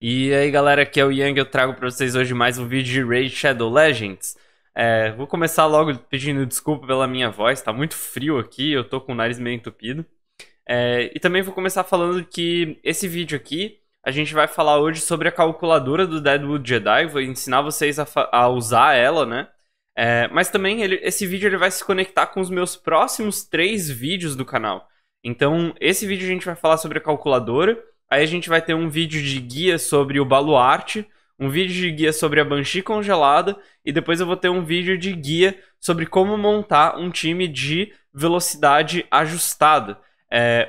E aí galera, aqui é o Yang, eu trago pra vocês hoje mais um vídeo de Raid Shadow Legends. Vou começar logo pedindo desculpa pela minha voz, tá muito frio aqui, eu tô com o nariz meio entupido. E também vou começar falando que esse vídeo aqui, a gente vai falar hoje sobre a calculadora do Deadwood Jedi, vou ensinar vocês a usar ela, né? Mas também esse vídeo ele vai se conectar com os meus próximos 3 vídeos do canal. Então, esse vídeo a gente vai falar sobre a calculadora. Aí a gente vai ter um vídeo de guia sobre o Baluarte, um vídeo de guia sobre a Banshee Congelada, e depois eu vou ter um vídeo de guia sobre como montar um time de velocidade ajustada.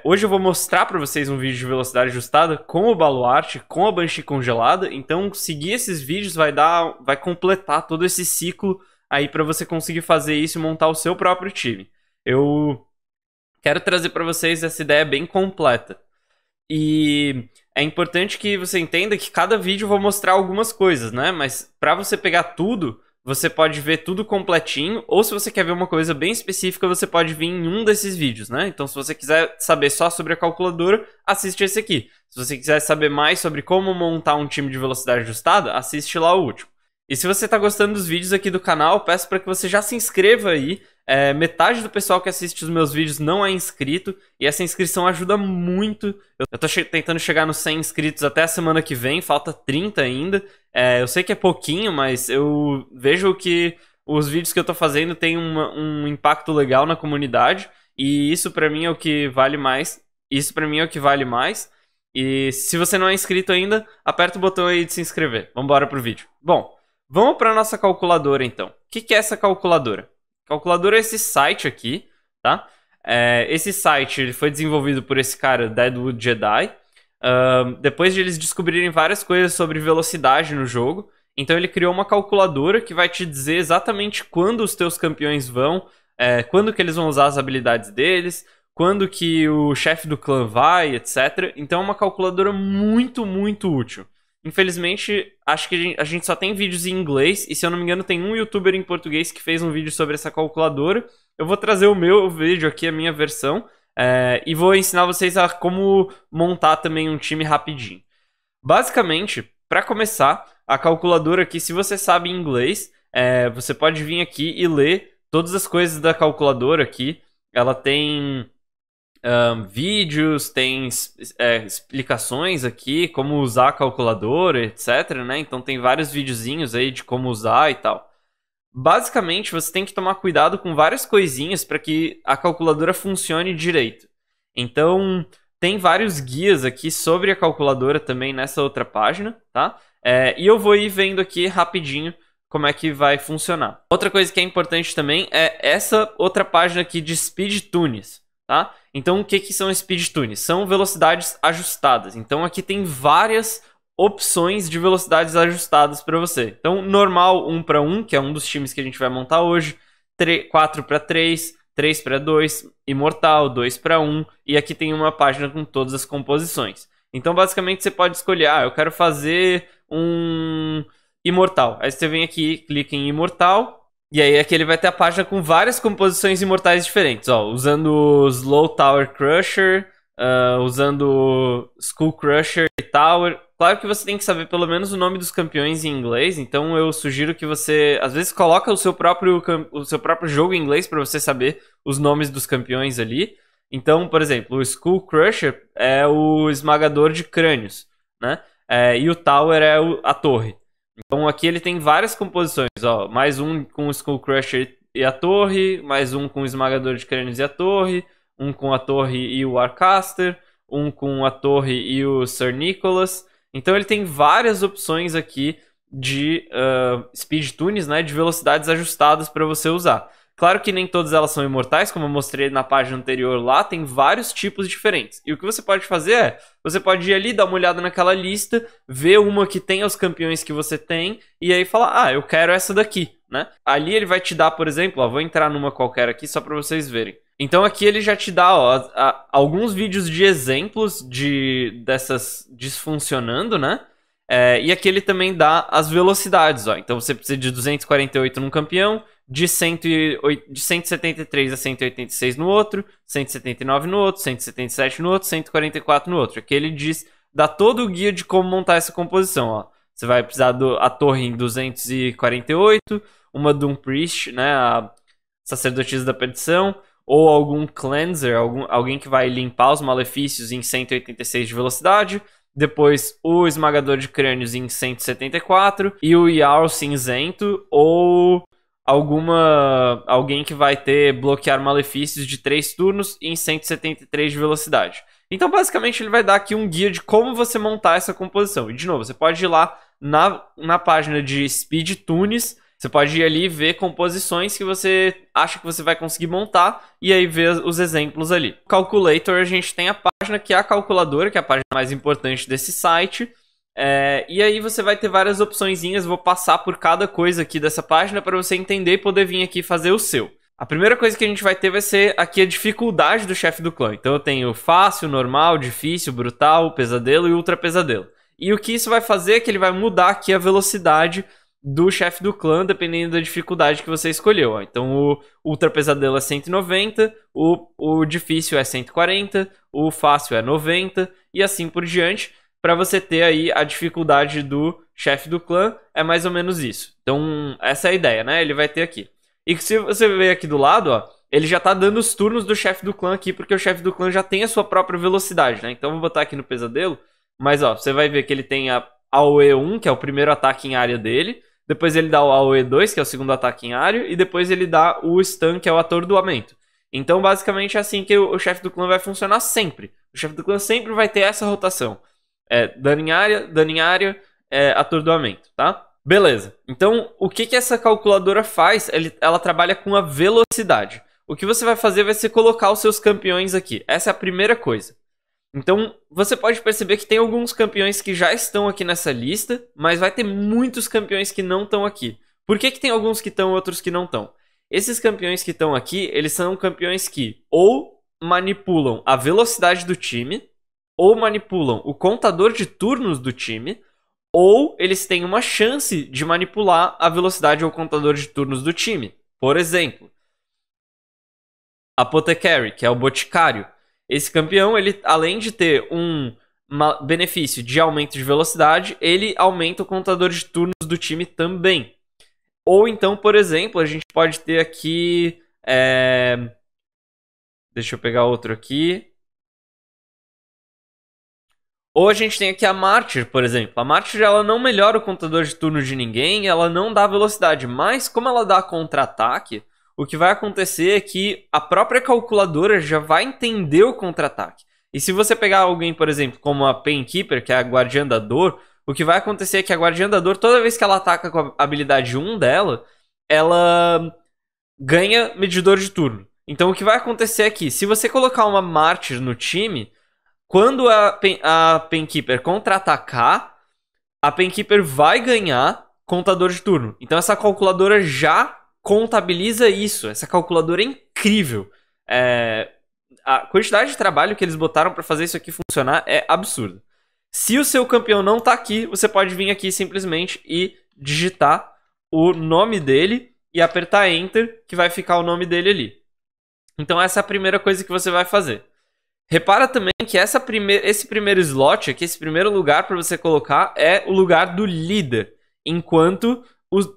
Hoje eu vou mostrar para vocês um vídeo de velocidade ajustada com o Baluarte, com a Banshee Congelada, então seguir esses vídeos vai completar todo esse ciclo aí para você conseguir fazer isso e montar o seu próprio time. Eu quero trazer para vocês essa ideia bem completa. E é importante que você entenda que cada vídeo eu vou mostrar algumas coisas, né? Mas para você pegar tudo, você pode ver tudo completinho, ou se você quer ver uma coisa bem específica, você pode vir em um desses vídeos, né? Então se você quiser saber só sobre a calculadora, assiste esse aqui. Se você quiser saber mais sobre como montar um time de velocidade ajustada, assiste lá o último. E se você tá gostando dos vídeos aqui do canal, peço para que você já se inscreva aí. Metade do pessoal que assiste os meus vídeos não é inscrito, e essa inscrição ajuda muito. Eu tô tentando chegar nos 100 inscritos até a semana que vem, falta 30 ainda. Eu sei que é pouquinho, mas eu vejo que os vídeos que eu tô fazendo têm um impacto legal na comunidade, e isso pra mim é o que vale mais. E se você não é inscrito ainda, aperta o botão aí de se inscrever. Vambora pro vídeo. Bom, vamos pra nossa calculadora então. O que é essa calculadora? Calculadora é esse site aqui, tá? Esse site ele foi desenvolvido por esse cara, Deadwood Jedi, depois de eles descobrirem várias coisas sobre velocidade no jogo. Então ele criou uma calculadora que vai te dizer exatamente quando os teus campeões vão, quando que eles vão usar as habilidades deles, quando que o chefe do clã vai, etc. Então é uma calculadora muito, muito útil. Infelizmente, acho que a gente só tem vídeos em inglês, e se eu não me engano tem um youtuber em português que fez um vídeo sobre essa calculadora. Eu vou trazer o meu vídeo aqui, a minha versão, e vou ensinar vocês a como montar também um time rapidinho. Basicamente, para começar, a calculadora aqui, se você sabe inglês, você pode vir aqui e ler todas as coisas da calculadora aqui. Ela tem... vídeos, tem explicações aqui, como usar a calculadora, etc, né? Então tem vários videozinhos aí de como usar e tal. Basicamente, você tem que tomar cuidado com várias coisinhas para que a calculadora funcione direito. Então, tem vários guias aqui sobre a calculadora também nessa outra página, tá? E eu vou ir vendo aqui rapidinho como é que vai funcionar. Outra coisa que é importante também é essa outra página aqui de Speed Tunes, tá? Então, o que são speed tunes? São velocidades ajustadas. Então, aqui tem várias opções de velocidades ajustadas para você. Então, normal 1:1, que é um dos times que a gente vai montar hoje, 4:3, 3:2, imortal, 2:1, e aqui tem uma página com todas as composições. Então, basicamente, você pode escolher, eu quero fazer um imortal. Aí você vem aqui, clica em imortal. E aí aqui ele vai ter a página com várias composições imortais diferentes, ó, usando Slow Tower Crusher, usando Skull Crusher e Tower. Claro que você tem que saber pelo menos o nome dos campeões em inglês, então eu sugiro que você, às vezes, coloca o seu próprio jogo em inglês para você saber os nomes dos campeões ali. Então, por exemplo, o Skull Crusher é o esmagador de crânios, né, e o Tower é a torre. Então aqui ele tem várias composições, ó, mais um com o Skull Crusher e a torre, mais um com o esmagador de crânios e a torre, um com a torre e o Warcaster, um com a torre e o Sir Nicholas. Então ele tem várias opções aqui de speed tunes, né, de velocidades ajustadas para você usar. Claro que nem todas elas são imortais, como eu mostrei na página anterior lá, tem vários tipos diferentes. E o que você pode fazer é, você pode ir ali, dar uma olhada naquela lista, ver uma que tem os campeões que você tem, e aí falar, eu quero essa daqui, né? Ali ele vai te dar, por exemplo, vou entrar numa qualquer aqui só para vocês verem. Então aqui ele já te dá, alguns vídeos de exemplos dessas desfuncionando, né? E aqui ele também dá as velocidades, ó. Então você precisa de 248 num campeão, de 173 a 186 no outro, 179 no outro, 177 no outro, 144 no outro. Aqui ele diz dá todo o guia de como montar essa composição, ó. Você vai precisar da torre em 248, uma Doom Priest, né, a sacerdotisa da perdição, ou algum cleanser, alguém que vai limpar os malefícios em 186 de velocidade, depois o esmagador de crânios em 174 e o Jarl cinzento, ou alguém que vai ter bloquear malefícios de 3 turnos em 173 de velocidade. Então basicamente ele vai dar aqui um guia de como você montar essa composição. E de novo, você pode ir lá na página de Speed Tunes, você pode ir ali e ver composições que você acha que você vai conseguir montar e aí ver os exemplos ali. Calculator, a gente tem a página que é a calculadora, que é a página mais importante desse site. E aí você vai ter várias opçõezinhas, vou passar por cada coisa aqui dessa página para você entender e poder vir aqui fazer o seu. A primeira coisa que a gente vai ter vai ser aqui a dificuldade do chefe do clã. Então eu tenho fácil, normal, difícil, brutal, pesadelo e ultra pesadelo. E o que isso vai fazer é que ele vai mudar aqui a velocidade do chefe do clã, dependendo da dificuldade que você escolheu. Ó. Então o ultra pesadelo é 190, o difícil é 140, o fácil é 90 e assim por diante. Para você ter aí a dificuldade do chefe do clã, é mais ou menos isso. Então essa é a ideia, né? Ele vai ter aqui. E se você ver aqui do lado, ó, ele já tá dando os turnos do chefe do clã aqui, porque o chefe do clã já tem a sua própria velocidade, né? Então eu vou botar aqui no pesadelo, mas ó, você vai ver que ele tem a AOE1, que é o primeiro ataque em área dele, depois ele dá o AOE2, que é o segundo ataque em área, e depois ele dá o stun, que é o atordoamento. Então basicamente é assim que o chefe do clã vai funcionar sempre. O chefe do clã sempre vai ter essa rotação. Dano em área, atordoamento, tá? Beleza, então o que essa calculadora faz? Ela trabalha com a velocidade. O que você vai fazer vai ser colocar os seus campeões aqui. Essa é a primeira coisa. Então você pode perceber que tem alguns campeões que já estão aqui nessa lista, mas vai ter muitos campeões que não estão aqui. Por que tem alguns que estão e outros que não estão? Esses campeões que estão aqui, eles são campeões que ou manipulam a velocidade do time, ou manipulam o contador de turnos do time, ou eles têm uma chance de manipular a velocidade ou contador de turnos do time. Por exemplo, Apothecary, que é o boticário. Esse campeão, ele, além de ter um benefício de aumento de velocidade, ele aumenta o contador de turnos do time também. Ou então, por exemplo, a gente pode ter aqui... Deixa eu pegar outro aqui. Ou a gente tem aqui a Martyr, por exemplo. A Martyr, ela não melhora o contador de turno de ninguém, ela não dá velocidade, mas como ela dá contra-ataque, o que vai acontecer é que a própria calculadora já vai entender o contra-ataque. E se você pegar alguém, por exemplo, como a Pain Keeper, que é a Guardiã da Dor, o que vai acontecer é que a Guardiã da Dor, toda vez que ela ataca com a habilidade 1 dela, ela ganha medidor de turno. Então o que vai acontecer é que, se você colocar uma Martyr no time, quando a Pain Keeper contra-atacar, a Pain Keeper vai ganhar contador de turno. Então essa calculadora já contabiliza isso. Essa calculadora é incrível. A quantidade de trabalho que eles botaram para fazer isso aqui funcionar é absurda. Se o seu campeão não tá aqui, você pode vir aqui simplesmente e digitar o nome dele e apertar Enter, que vai ficar o nome dele ali. Então essa é a primeira coisa que você vai fazer. Repara também que esse primeiro slot aqui, esse primeiro lugar para você colocar é o lugar do líder, enquanto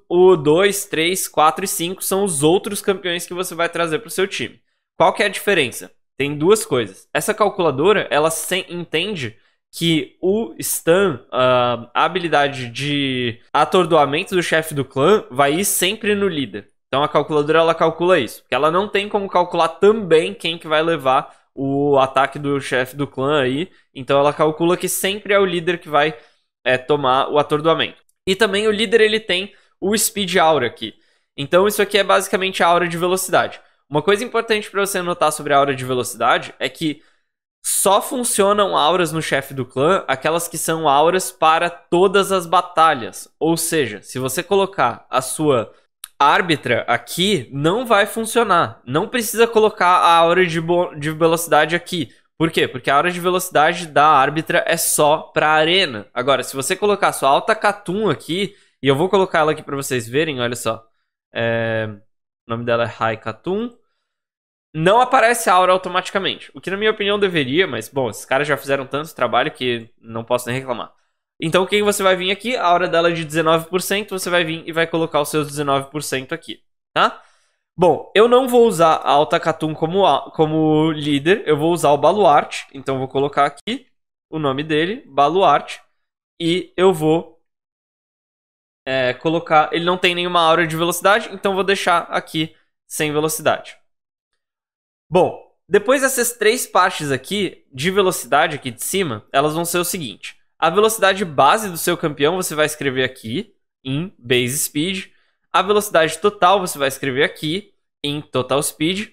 o 2, 3, 4 e 5 são os outros campeões que você vai trazer para o seu time. Qual que é a diferença? Tem duas coisas. Essa calculadora, ela entende que o stun, a habilidade de atordoamento do chefe do clã, vai ir sempre no líder. Então a calculadora, ela calcula isso, porque ela não tem como calcular também quem que vai levar o ataque do chefe do clã aí, então ela calcula que sempre é o líder que vai tomar o atordoamento. E também o líder, ele tem o Speed Aura aqui. Então isso aqui é basicamente a aura de velocidade. Uma coisa importante para você notar sobre a aura de velocidade é que só funcionam auras no chefe do clã aquelas que são auras para todas as batalhas. Ou seja, se você colocar a sua árbitra aqui, não vai funcionar. Não precisa colocar a aura de velocidade aqui. Por quê? Porque a aura de velocidade da árbitra é só para arena. Agora, se você colocar a sua alta Catum aqui, e eu vou colocar ela aqui para vocês verem, olha só. O nome dela é High Catum. não aparece a aura automaticamente. O que na minha opinião deveria, mas bom, esses caras já fizeram tanto trabalho que não posso nem reclamar. Então o que você vai vir aqui? A aura dela é de 19%, você vai vir e vai colocar os seus 19% aqui, tá? Bom, eu não vou usar a Alta Khatum como líder, eu vou usar o Baluarte. Então eu vou colocar aqui o nome dele, Baluarte. E eu vou colocar... Ele não tem nenhuma aura de velocidade, então vou deixar aqui sem velocidade. Bom, depois dessas três partes aqui de velocidade aqui de cima, elas vão ser o seguinte. A velocidade base do seu campeão você vai escrever aqui em Base Speed. A velocidade total você vai escrever aqui em Total Speed.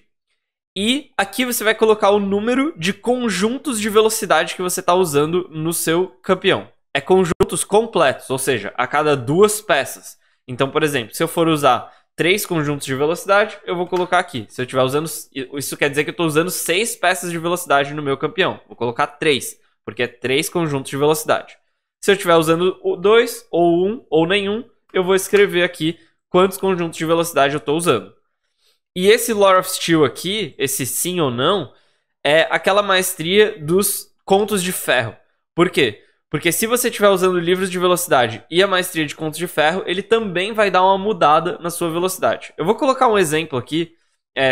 E aqui você vai colocar o número de conjuntos de velocidade que você está usando no seu campeão. É conjuntos completos, ou seja, a cada duas peças. Então, por exemplo, se eu for usar 3 conjuntos de velocidade, eu vou colocar aqui. Se eu estiver usando... Isso quer dizer que eu estou usando 6 peças de velocidade no meu campeão. Vou colocar 3, porque é 3 conjuntos de velocidade. Se eu estiver usando 2, ou 1, ou nenhum, eu vou escrever aqui quantos conjuntos de velocidade eu estou usando. E esse Lore of Steel aqui, esse sim ou não, é aquela maestria dos contos de ferro. Por quê? Porque se você estiver usando livros de velocidade e a maestria de contos de ferro, ele também vai dar uma mudada na sua velocidade. Eu vou colocar um exemplo aqui,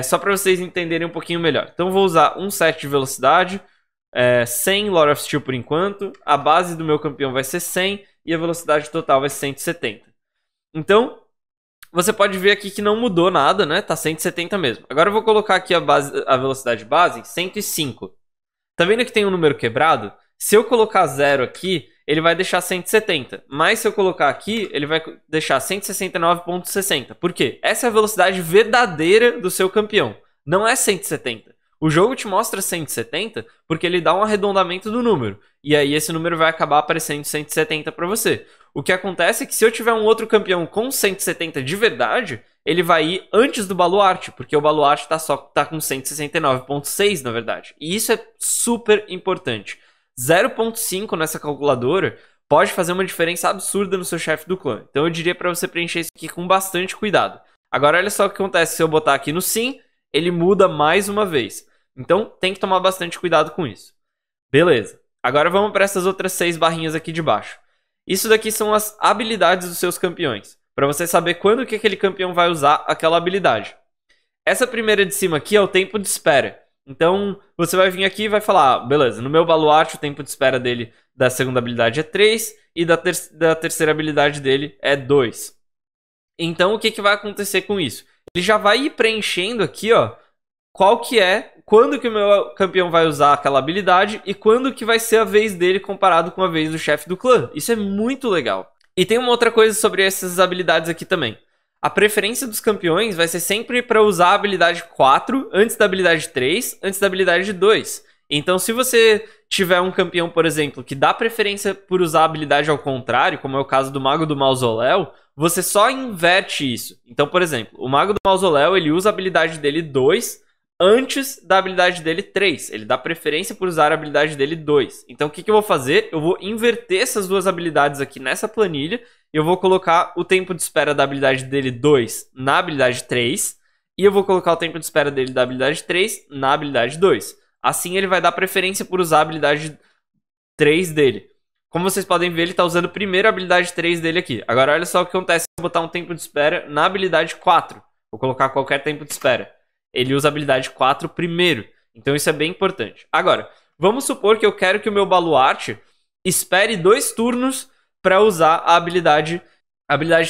só para vocês entenderem um pouquinho melhor. Então eu vou usar um set de velocidade, 100 Lore of Steel por enquanto, a base do meu campeão vai ser 100 e a velocidade total vai ser 170. Então... Você pode ver aqui que não mudou nada, né? Tá 170 mesmo. Agora eu vou colocar aqui a velocidade base em 105. Tá vendo que tem um número quebrado? Se eu colocar 0 aqui, ele vai deixar 170. Mas se eu colocar aqui, ele vai deixar 169.60. Por quê? Essa é a velocidade verdadeira do seu campeão. Não é 170. O jogo te mostra 170 porque ele dá um arredondamento do número. E aí esse número vai acabar aparecendo 170 para você. O que acontece é que se eu tiver um outro campeão com 170 de verdade, ele vai ir antes do Baluarte, porque o Baluarte tá com 169.6 na verdade. E isso é super importante. 0.5 nessa calculadora pode fazer uma diferença absurda no seu chefe do clã. Então eu diria para você preencher isso aqui com bastante cuidado. Agora olha só o que acontece se eu botar aqui no sim, ele muda mais uma vez. Então tem que tomar bastante cuidado com isso. Beleza. Agora vamos para essas outras 6 barrinhas aqui de baixo. Isso daqui são as habilidades dos seus campeões, para você saber quando que aquele campeão vai usar aquela habilidade. Essa primeira de cima aqui é o tempo de espera. Então você vai vir aqui e vai falar, beleza, no meu Baluarte o tempo de espera dele da segunda habilidade é 3 e da terceira habilidade dele é 2. Então o que que vai acontecer com isso? Ele já vai ir preenchendo aqui, ó, qual que é, quando que o meu campeão vai usar aquela habilidade e quando que vai ser a vez dele comparado com a vez do chefe do clã. Isso é muito legal. E tem uma outra coisa sobre essas habilidades aqui também. A preferência dos campeões vai ser sempre para usar a habilidade 4 antes da habilidade 3, antes da habilidade 2. Então se você tiver um campeão, por exemplo, que dá preferência por usar a habilidade ao contrário, como é o caso do Mago do Mausoléu, você só inverte isso. Então, por exemplo, o Mago do Mausoléu, ele usa a habilidade dele 2 antes da habilidade dele 3. Ele dá preferência por usar a habilidade dele 2. Então, o que eu vou fazer? Eu vou inverter essas duas habilidades aqui nessa planilha e eu vou colocar o tempo de espera da habilidade dele 2 na habilidade 3 e eu vou colocar o tempo de espera dele da habilidade 3 na habilidade 2. Assim ele vai dar preferência por usar a habilidade 3 dele. Como vocês podem ver, ele está usando primeiro a habilidade 3 dele aqui. Agora olha só o que acontece se eu botar um tempo de espera na habilidade 4. Vou colocar qualquer tempo de espera. Ele usa a habilidade 4 primeiro. Então isso é bem importante. Agora, vamos supor que eu quero que o meu Baluarte espere 2 turnos para usar a habilidade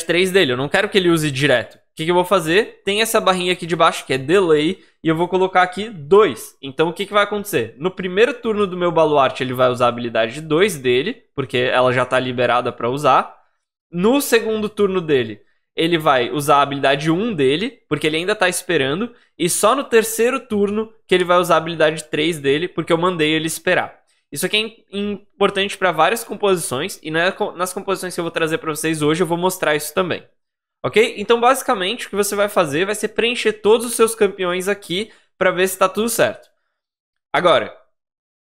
3 dele. Eu não quero que ele use direto. O que eu vou fazer? Tem essa barrinha aqui de baixo que é delay e eu vou colocar aqui 2. Então o que vai acontecer? No primeiro turno do meu Baluarte ele vai usar a habilidade 2 dele, porque ela já está liberada para usar. No segundo turno dele, ele vai usar a habilidade 1 dele, porque ele ainda está esperando. E só no terceiro turno que ele vai usar a habilidade 3 dele, porque eu mandei ele esperar. Isso aqui é importante para várias composições e nas composições que eu vou trazer para vocês hoje eu vou mostrar isso também. Ok? Então basicamente o que você vai fazer vai ser preencher todos os seus campeões aqui para ver se está tudo certo. Agora,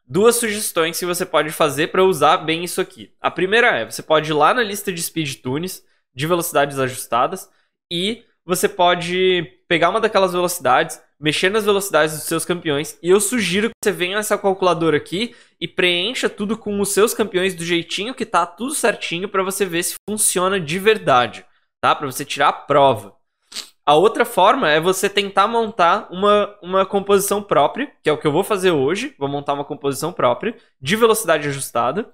duas sugestões que você pode fazer para usar bem isso aqui. A primeira é, você pode ir lá na lista de speed tunes, de velocidades ajustadas, e você pode pegar uma daquelas velocidades, mexer nas velocidades dos seus campeões, e eu sugiro que você venha nessa calculadora aqui e preencha tudo com os seus campeões do jeitinho que tá, tudo certinho, para você ver se funciona de verdade, tá? Para você tirar a prova. A outra forma é você tentar montar uma composição própria, que é o que eu vou fazer hoje, vou montar uma composição própria de velocidade ajustada.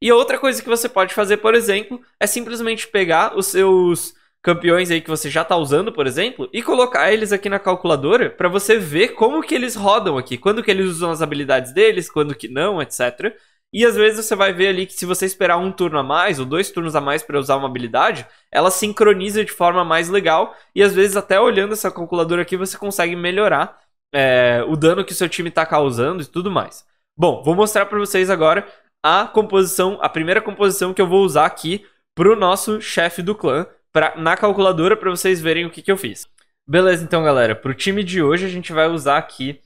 E outra coisa que você pode fazer, por exemplo, é simplesmente pegar os seus campeões aí que você já está usando, por exemplo, e colocar eles aqui na calculadora para você ver como que eles rodam aqui, quando que eles usam as habilidades deles, quando que não, etc. E às vezes você vai ver ali que se você esperar um turno a mais ou dois turnos a mais para usar uma habilidade, ela sincroniza de forma mais legal, e às vezes até olhando essa calculadora aqui você consegue melhorar o dano que o seu time está causando e tudo mais. Bom, vou mostrar para vocês agora a primeira composição que eu vou usar aqui para o nosso chefe do clã, na calculadora, para vocês verem o que eu fiz. Beleza, então, galera, para o time de hoje a gente vai usar aqui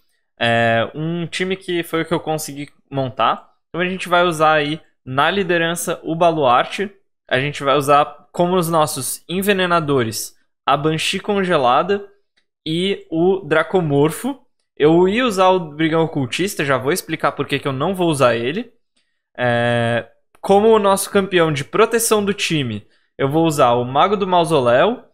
um time que foi o que eu consegui montar. Então a gente vai usar aí na liderança o Baluarte, a gente vai usar como os nossos envenenadores a Banshee Congelada e o Dracomorfo. Eu ia usar o Brigão Ocultista, já vou explicar por que eu não vou usar ele. Como o nosso campeão de proteção do time, eu vou usar o Mago do Mausoléu,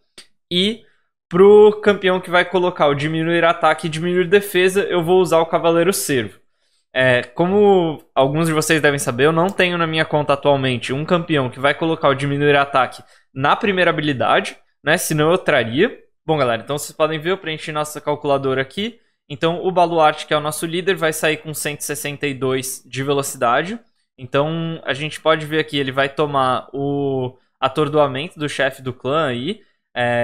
e pro campeão que vai colocar o diminuir ataque e diminuir defesa, eu vou usar o Cavaleiro Servo. Como alguns de vocês devem saber, eu não tenho na minha conta atualmente um campeão que vai colocar o diminuir ataque na primeira habilidade, né? Senão eu traria. Bom, galera, então vocês podem ver, eu preenchi nossa calculadora aqui. Então o Baluarte, que é o nosso líder, vai sair com 162 de velocidade. Então a gente pode ver aqui, ele vai tomar o atordoamento do chefe do clã aí.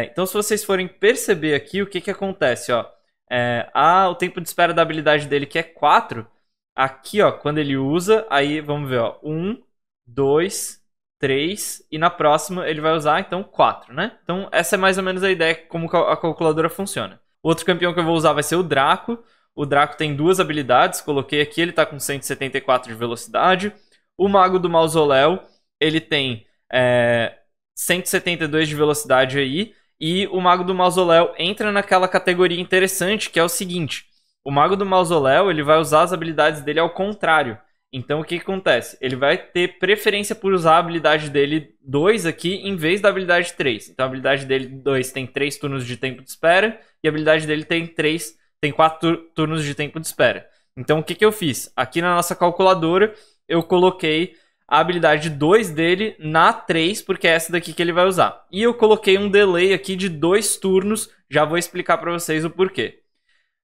Então se vocês forem perceber aqui, o que acontece, ó. O tempo de espera da habilidade dele, que é 4... Aqui, ó, quando ele usa, aí vamos ver, ó, 1, 2, 3, e na próxima ele vai usar, então, 4, né? Então, essa é mais ou menos a ideia como a calculadora funciona. O outro campeão que eu vou usar vai ser o Draco. O Draco tem duas habilidades, coloquei aqui, ele tá com 174 de velocidade. O Mago do Mausoléu, ele tem 172 de velocidade aí, e o Mago do Mausoléu entra naquela categoria interessante, que é o seguinte... O Mago do Mausoléu, ele vai usar as habilidades dele ao contrário. Então, o que acontece? Ele vai ter preferência por usar a habilidade dele 2 aqui, em vez da habilidade 3. Então, a habilidade dele 2 tem 3 turnos de tempo de espera, e a habilidade dele tem 4 turnos de tempo de espera. Então, o que eu fiz? Aqui na nossa calculadora, eu coloquei a habilidade 2 dele na 3, porque é essa daqui que ele vai usar. E eu coloquei um delay aqui de 2 turnos, já vou explicar para vocês o porquê.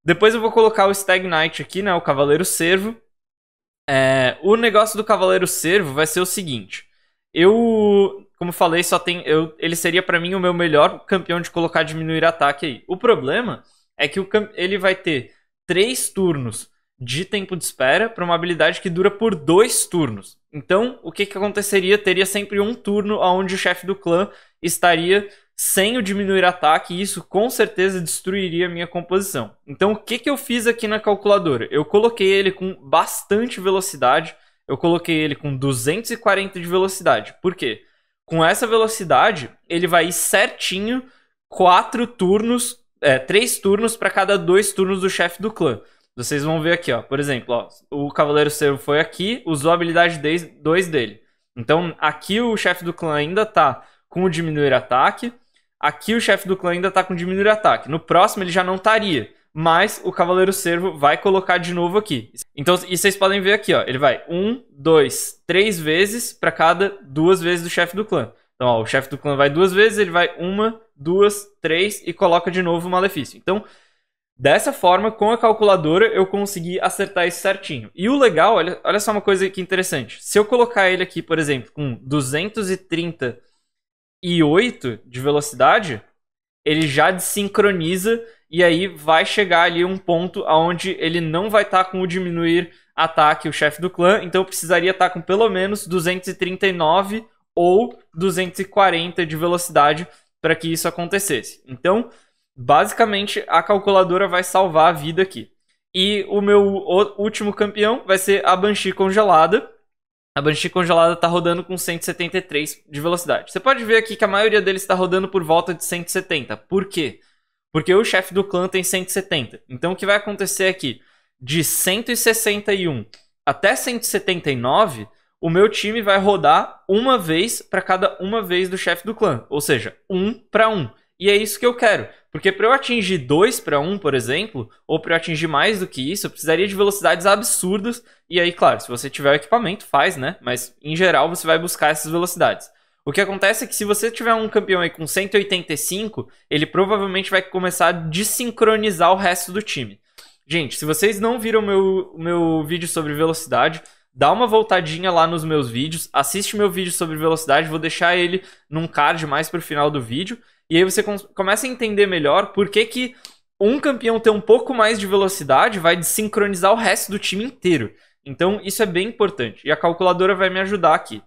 Depois eu vou colocar o Stag Knight aqui, né, o Cavaleiro Servo. O negócio do Cavaleiro Servo vai ser o seguinte. Como eu falei, ele seria pra mim o meu melhor campeão de colocar diminuir ataque aí. O problema é que ele vai ter 3 turnos de tempo de espera pra uma habilidade que dura por 2 turnos. Então, o que aconteceria? Teria sempre um turno onde o chefe do clã estaria... sem o diminuir ataque, e isso com certeza destruiria a minha composição. Então o que eu fiz aqui na calculadora? Eu coloquei ele com bastante velocidade, eu coloquei ele com 240 de velocidade. Por quê? Com essa velocidade, ele vai ir certinho 3 turnos para cada 2 turnos do chefe do clã. Vocês vão ver aqui, ó, por exemplo, ó, o Cavaleiro Servo foi aqui, usou a habilidade 2 dele. Então aqui o chefe do clã ainda tá com o diminuir ataque. Aqui o chefe do clã ainda tá com diminuir ataque. No próximo ele já não estaria, mas o Cavaleiro Servo vai colocar de novo aqui. Então, e vocês podem ver aqui, ó, ele vai 1, 2, 3 vezes para cada 2 vezes do chefe do clã. Então, ó, o chefe do clã vai 2 vezes, ele vai 1, 2, 3 e coloca de novo o malefício. Então, dessa forma, com a calculadora, eu consegui acertar isso certinho. E o legal, olha só uma coisa que interessante. Se eu colocar ele aqui, por exemplo, com 238 de velocidade, ele já desincroniza, e aí vai chegar ali um ponto onde ele não vai estar com o diminuir ataque, o chefe do clã. Então eu precisaria estar com pelo menos 239 ou 240 de velocidade para que isso acontecesse. Então, basicamente, a calculadora vai salvar a vida aqui. E o meu último campeão vai ser a Banshee Congelada. A Banshee Congelada está rodando com 173 de velocidade. Você pode ver aqui que a maioria deles está rodando por volta de 170. Por quê? Porque o chefe do clã tem 170. Então o que vai acontecer aqui? De 161 até 179, o meu time vai rodar uma vez para cada uma vez do chefe do clã. Ou seja, 1 para 1. E é isso que eu quero. Porque para eu atingir 2 para 1, por exemplo, ou para eu atingir mais do que isso, eu precisaria de velocidades absurdas. E aí, claro, se você tiver o equipamento, faz, né? Mas, em geral, você vai buscar essas velocidades. O que acontece é que se você tiver um campeão aí com 185, ele provavelmente vai começar a desincronizar o resto do time. Gente, se vocês não viram meu vídeo sobre velocidade, dá uma voltadinha lá nos meus vídeos, assiste meu vídeo sobre velocidade, vou deixar ele num card mais pro final do vídeo. E aí você começa a entender melhor por que que um campeão ter um pouco mais de velocidade vai desincronizar o resto do time inteiro. Então isso é bem importante. E a calculadora vai me ajudar aqui.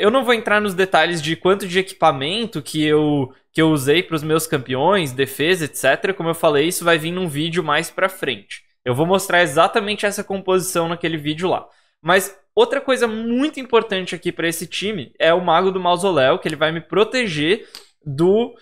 Eu não vou entrar nos detalhes de quanto de equipamento que eu usei para os meus campeões, defesa, etc. Como eu falei, isso vai vir num vídeo mais pra frente. Eu vou mostrar exatamente essa composição naquele vídeo lá. Mas outra coisa muito importante aqui para esse time é o Mago do Mausoléu, que ele vai me proteger do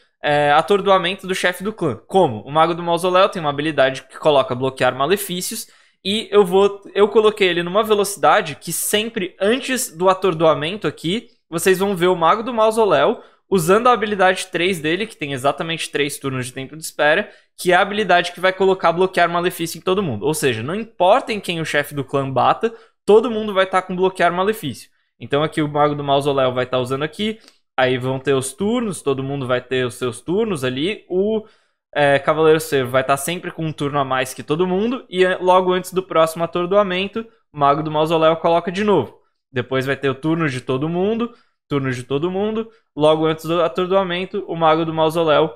atordoamento do chefe do clã. Como? O Mago do Mausoléu tem uma habilidade que coloca bloquear malefícios, e eu coloquei ele numa velocidade que sempre antes do atordoamento aqui, vocês vão ver o Mago do Mausoléu usando a habilidade 3 dele, que tem exatamente 3 turnos de tempo de espera, que é a habilidade que vai colocar bloquear malefício em todo mundo. Ou seja, não importa em quem o chefe do clã bata, todo mundo vai estar com bloquear malefício. Então aqui o Mago do Mausoléu vai estar usando aqui, aí vão ter os turnos, todo mundo vai ter os seus turnos ali, o Cavaleiro Servo vai estar sempre com um turno a mais que todo mundo, e logo antes do próximo atordoamento, o Mago do Mausoléu coloca de novo. Depois vai ter o turno de todo mundo, logo antes do atordoamento, o Mago do Mausoléu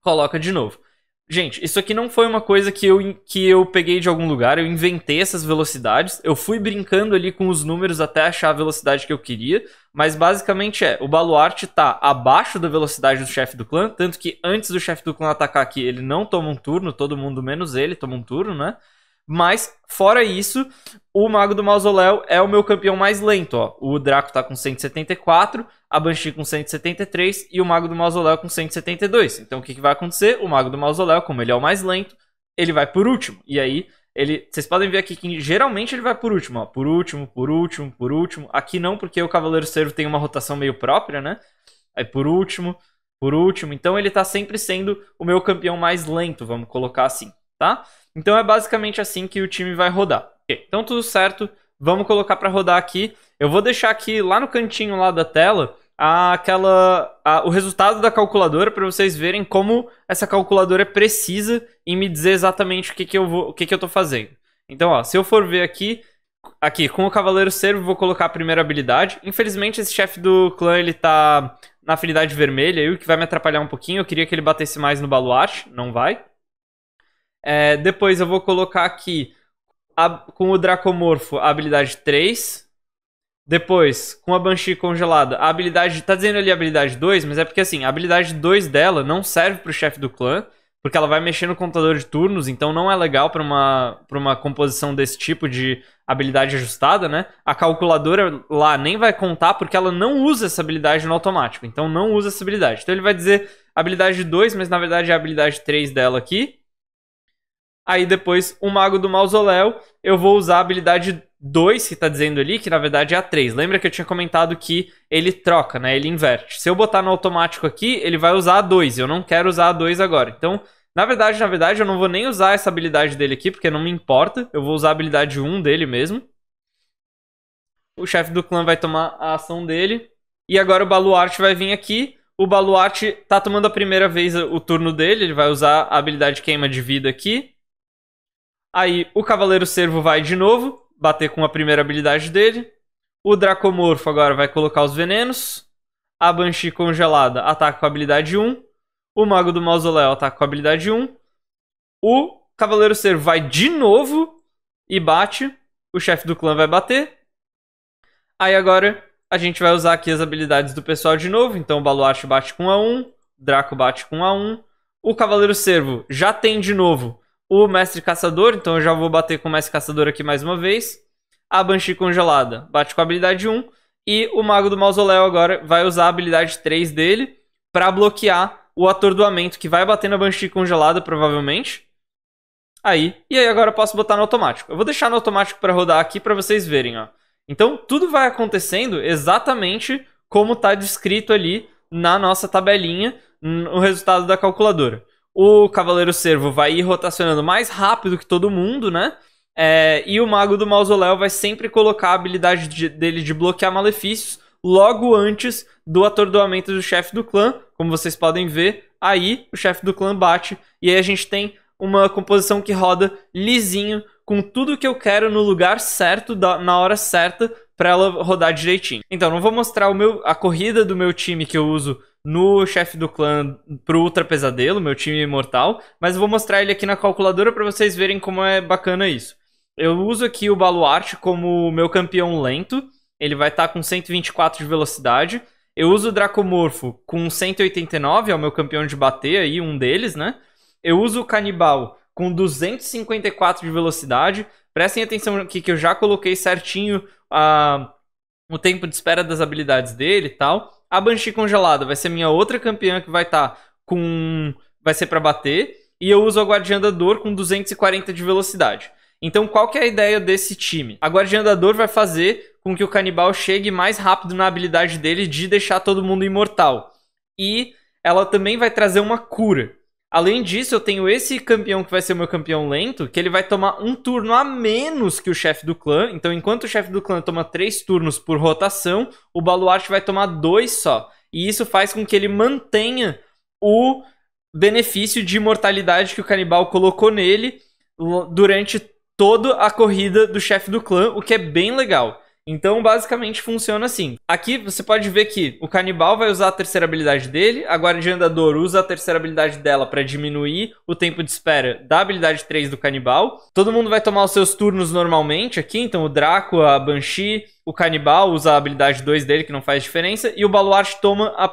coloca de novo. Gente, isso aqui não foi uma coisa que eu peguei de algum lugar, eu inventei essas velocidades, eu fui brincando ali com os números até achar a velocidade que eu queria, mas basicamente o Baluarte tá abaixo da velocidade do chefe do clã, tanto que antes do chefe do clã atacar aqui ele não toma um turno, todo mundo menos ele toma um turno, né? Mas, fora isso, o Mago do Mausoléu é o meu campeão mais lento, ó. O Draco tá com 174, a Banshee com 173 e o Mago do Mausoléu com 172. Então, o que vai acontecer? O Mago do Mausoléu, como ele é o mais lento, ele vai por último. E aí, vocês podem ver aqui que geralmente ele vai por último, ó. Por último, por último, por último. Aqui não, porque o Cavaleiro Servo tem uma rotação meio própria, né? Aí, por último, por último. Então, ele tá sempre sendo o meu campeão mais lento, vamos colocar assim, tá? Então é basicamente assim que o time vai rodar. Okay, então tudo certo, vamos colocar para rodar aqui. Eu vou deixar aqui lá no cantinho lá da tela o resultado da calculadora para vocês verem como essa calculadora é precisa em me dizer exatamente o que eu tô fazendo. Então, ó, se eu for ver aqui com o Cavaleiro Servo, vou colocar a primeira habilidade. Infelizmente esse chefe do clã ele tá na afinidade vermelha, e o que vai me atrapalhar um pouquinho. Eu queria que ele batesse mais no Baluarte, não vai. Depois eu vou colocar aqui com o Dracomorfo a habilidade 3. Depois, com a Banshee Congelada, a habilidade... Tá dizendo ali a habilidade 2, mas é porque assim, a habilidade 2 dela não serve pro chefe do clã, porque ela vai mexer no contador de turnos, então não é legal para uma composição desse tipo de habilidade ajustada, né? A calculadora lá nem vai contar, porque ela não usa essa habilidade no automático, então não usa essa habilidade. Então ele vai dizer habilidade 2, mas na verdade é a habilidade 3 dela aqui. Aí depois, o Mago do Mausoléu, eu vou usar a habilidade 2, que tá dizendo ali, que na verdade é a 3. Lembra que eu tinha comentado que ele troca, né? Ele inverte. Se eu botar no automático aqui, ele vai usar a 2. Eu não quero usar a 2 agora. Então, na verdade, eu não vou nem usar essa habilidade dele aqui, porque não me importa. Eu vou usar a habilidade 1 dele mesmo. O chefe do clã vai tomar a ação dele. E agora o Baluarte vai vir aqui. O Baluarte tá tomando a primeira vez o turno dele. Ele vai usar a habilidade queima de vida aqui. Aí o Cavaleiro Servo vai de novo bater com a primeira habilidade dele. O Dracomorfo agora vai colocar os venenos. A Banshee Congelada ataca com a habilidade 1. O Mago do Mausoléu ataca com a habilidade 1. O Cavaleiro Servo vai de novo e bate. O chefe do clã vai bater. Aí agora a gente vai usar aqui as habilidades do pessoal de novo. Então o Baluarte bate com a 1. O Draco bate com a 1. O Cavaleiro Servo já tem de novo o Mestre Caçador, então eu já vou bater com o Mestre Caçador aqui mais uma vez. A Banshee Congelada bate com a habilidade 1. E o Mago do Mausoléu agora vai usar a habilidade 3 dele para bloquear o atordoamento que vai bater na Banshee congelada, provavelmente. Aí, e aí agora eu posso botar no automático. Eu vou deixar no automático para rodar aqui para vocês verem, ó. Então, tudo vai acontecendo exatamente como está descrito ali na nossa tabelinha, no resultado da calculadora. O Cavaleiro Servo vai ir rotacionando mais rápido que todo mundo, né? E o Mago do Mausoléu vai sempre colocar a habilidade dele de bloquear malefícios logo antes do atordoamento do chefe do clã, como vocês podem ver. Aí, o chefe do clã bate, e aí a gente tem uma composição que roda lisinho, com tudo que eu quero no lugar certo, na hora certa, para ela rodar direitinho. Então, não vou mostrar a corrida do meu time que eu uso no chefe do clã pro Ultra Pesadelo, meu time imortal, mas eu vou mostrar ele aqui na calculadora para vocês verem como é bacana isso. Eu uso aqui o Baluarte como meu campeão lento, ele vai estar com 124 de velocidade. Eu uso o Dracomorfo com 189, é o meu campeão de bater aí, um deles, né? Eu uso o Canibal com 254 de velocidade. Prestem atenção aqui que eu já coloquei certinho o tempo de espera das habilidades dele e tal. A Banshee Congelada vai ser minha outra campeã que vai estar com... vai ser para bater. E eu uso a Guardiã da Dor com 240 de velocidade. Então qual que é a ideia desse time? A Guardiã da Dor vai fazer com que o Canibal chegue mais rápido na habilidade dele de deixar todo mundo imortal. E ela também vai trazer uma cura. Além disso, eu tenho esse campeão que vai ser o meu campeão lento, que ele vai tomar um turno a menos que o chefe do clã. Então, enquanto o chefe do clã toma 3 turnos por rotação, o Baluarte vai tomar 2 só. E isso faz com que ele mantenha o benefício de imortalidade que o Canibal colocou nele durante toda a corrida do chefe do clã, o que é bem legal. Então, basicamente, funciona assim. Aqui, você pode ver que o Canibal vai usar a terceira habilidade dele, a Guardiã da Dor usa a terceira habilidade dela para diminuir o tempo de espera da habilidade 3 do Canibal. Todo mundo vai tomar os seus turnos normalmente aqui, então o Draco, a Banshee, o Canibal usa a habilidade 2 dele, que não faz diferença, e o Baluarte toma a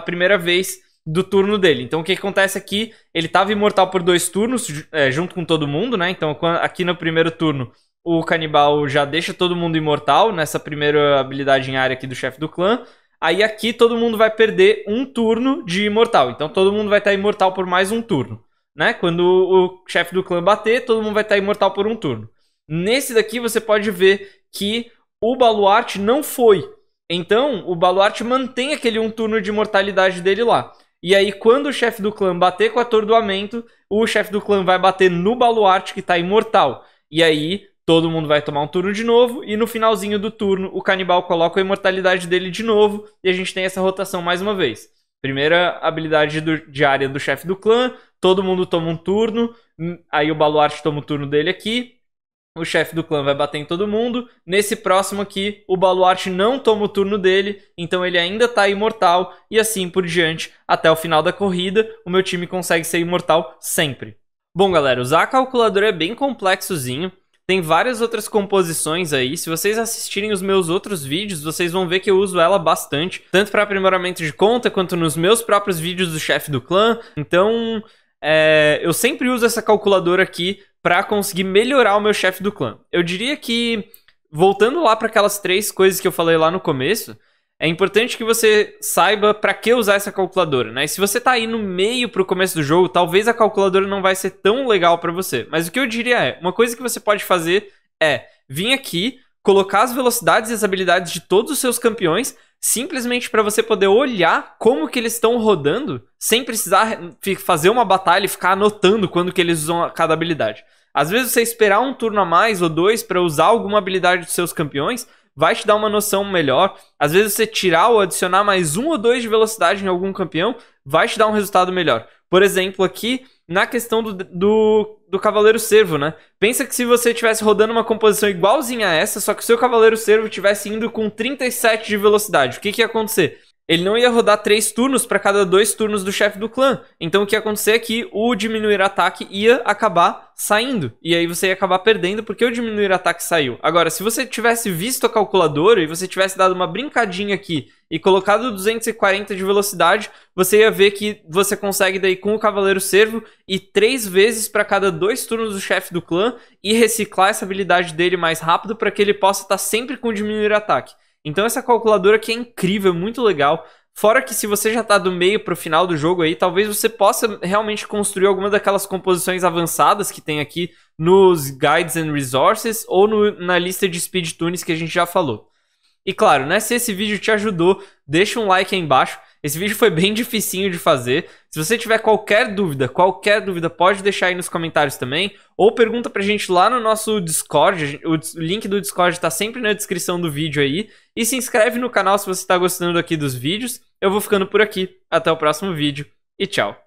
primeira vez do turno dele. Então, o que acontece aqui? Ele estava imortal por 2 turnos, junto com todo mundo, né? Então, aqui no primeiro turno, o Canibal já deixa todo mundo imortal nessa primeira habilidade em área aqui do chefe do clã. Aí aqui todo mundo vai perder um turno de imortal. Então todo mundo vai estar imortal por mais um turno, né? Quando o chefe do clã bater, todo mundo vai estar imortal por um turno. Nesse daqui você pode ver que o Baluarte não foi. Então o Baluarte mantém aquele um turno de imortalidade dele lá. E aí quando o chefe do clã bater com atordoamento, o chefe do clã vai bater no Baluarte que está imortal. E aí todo mundo vai tomar um turno de novo, e no finalzinho do turno o Canibal coloca a imortalidade dele de novo, e a gente tem essa rotação mais uma vez. Primeira habilidade de área do chefe do clã, todo mundo toma um turno, aí o Baluarte toma o turno dele aqui, o chefe do clã vai bater em todo mundo. Nesse próximo aqui, o Baluarte não toma o turno dele, então ele ainda tá imortal, e assim por diante, até o final da corrida, o meu time consegue ser imortal sempre. Bom, galera, usar a calculadora é bem complexozinho. Tem várias outras composições aí, se vocês assistirem os meus outros vídeos, vocês vão ver que eu uso ela bastante, tanto para aprimoramento de conta, quanto nos meus próprios vídeos do chefe do clã. Então, eu sempre uso essa calculadora aqui para conseguir melhorar o meu chefe do clã. Eu diria que, voltando lá para aquelas 3 coisas que eu falei lá no começo, é importante que você saiba para que usar essa calculadora, né? E se você tá aí no meio pro começo do jogo, talvez a calculadora não vai ser tão legal para você. Mas o que eu diria é, uma coisa que você pode fazer é vir aqui, colocar as velocidades e as habilidades de todos os seus campeões, simplesmente para você poder olhar como que eles estão rodando, sem precisar fazer uma batalha e ficar anotando quando que eles usam cada habilidade. Às vezes você esperar um turno a mais ou 2 para usar alguma habilidade dos seus campeões, vai te dar uma noção melhor. Às vezes você tirar ou adicionar mais 1 ou 2 de velocidade em algum campeão, vai te dar um resultado melhor. Por exemplo, aqui na questão do Cavaleiro Servo, né? Pensa que se você estivesse rodando uma composição igualzinha a essa, só que o seu Cavaleiro Servo estivesse indo com 37 de velocidade, o que que ia acontecer? Ele não ia rodar 3 turnos para cada 2 turnos do chefe do clã. Então o que ia acontecer é que o diminuir ataque ia acabar saindo. E aí você ia acabar perdendo porque o diminuir ataque saiu. Agora, se você tivesse visto a calculadora e você tivesse dado uma brincadinha aqui e colocado 240 de velocidade, você ia ver que você consegue daí com o Cavaleiro Servo ir 3 vezes para cada 2 turnos do chefe do clã e reciclar essa habilidade dele mais rápido para que ele possa estar sempre com diminuir ataque. Então essa calculadora aqui é incrível, muito legal, Fora que se você já tá do meio pro final do jogo aí, talvez você possa realmente construir alguma daquelas composições avançadas que tem aqui nos Guides and Resources ou na lista de Speed Tunes que a gente já falou. E claro, né, se esse vídeo te ajudou, deixa um like aí embaixo. Esse vídeo foi bem dificinho de fazer. Se você tiver qualquer dúvida pode deixar aí nos comentários também. Ou pergunta pra gente lá no nosso Discord. O link do Discord tá sempre na descrição do vídeo aí. E se inscreve no canal se você tá gostando aqui dos vídeos. Eu vou ficando por aqui. Até o próximo vídeo e tchau.